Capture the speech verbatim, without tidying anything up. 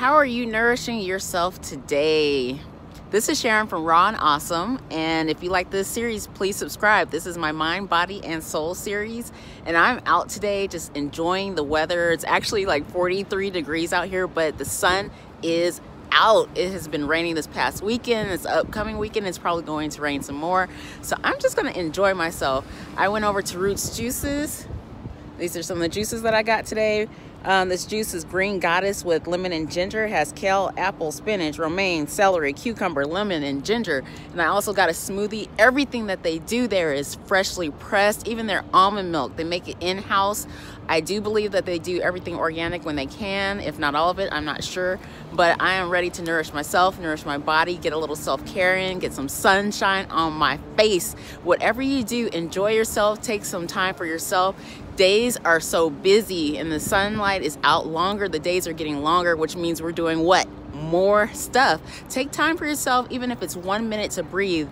how are you nourishing yourself today? This is Sharon from Raw and Awesome, and if you like this series, please subscribe. This is my mind, body, and soul series, and I'm out today just enjoying the weather. It's actually like forty-three degrees out here, but the sun is out. It has been raining this past weekend. This upcoming weekend, it's probably going to rain some more, so I'm just going to enjoy myself. I went over to Roots Juices. These are some of the juices that I got today. Um, this juice is Green Goddess with lemon and ginger. It has kale, apple, spinach, romaine, celery, cucumber, lemon, and ginger. And I also got a smoothie. Everything that they do there is freshly pressed. Even their almond milk, they make it in-house. I do believe that they do everything organic when they can, if not all of it, I'm not sure. But I am ready to nourish myself, nourish my body, get a little self-care in, get some sunshine on my face. Whatever you do, enjoy yourself, take some time for yourself. Days are so busy and the sunlight is out longer. The days are getting longer, which means we're doing what? More stuff. Take time for yourself, even if it's one minute to breathe.